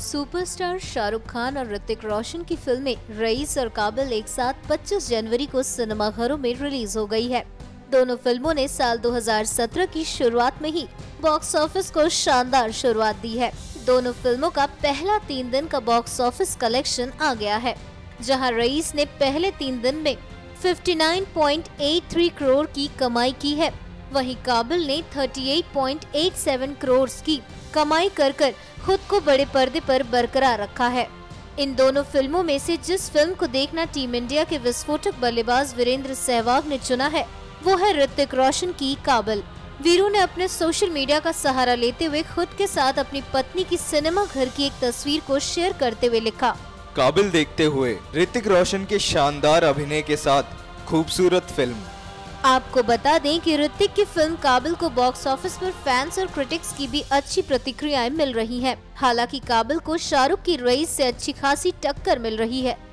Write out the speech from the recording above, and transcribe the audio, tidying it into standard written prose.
Superstar Shahrukh Khan और ऋतिक रोशन की फिल्में रईस और काबिल एक साथ 25 जनवरी को सिनेमाघरों में रिलीज हो गई है। दोनों फिल्मों ने साल 2017 की शुरुआत में ही बॉक्स ऑफिस को शानदार शुरुआत दी है। दोनों फिल्मों का पहला 3 दिन का बॉक्स ऑफिस कलेक्शन आ गया है, जहां रईस ने पहले 3 दिन में 59.83 करोड़ की कमाई की है, वहीं काबिल ने 38.87 करोड़ की कमाई कर खुद को बड़े पर्दे पर बरकरार रखा है। इन दोनों फिल्मों में से जिस फिल्म को देखना टीम इंडिया के विस्फोटक बल्लेबाज वीरेंद्र सहवाग ने चुना है, वो है ऋतिक रोशन की काबिल। वीरू ने अपने सोशल मीडिया का सहारा लेते हुए खुद के साथ अपनी पत्नी की सिनेमा घर की एक तस्वीर को शेयर करते हुए लिखा, काबिल देखते हुए ऋतिक रोशन के शानदार अभिनय के साथ खूबसूरत फिल्म। आपको बता दें कि ऋतिक की फिल्म काबिल को बॉक्स ऑफिस पर फैंस और क्रिटिक्स की भी अच्छी प्रतिक्रियाएं मिल रही हैं। हालांकि काबिल को शाहरुख की रईस से अच्छी खासी टक्कर मिल रही है।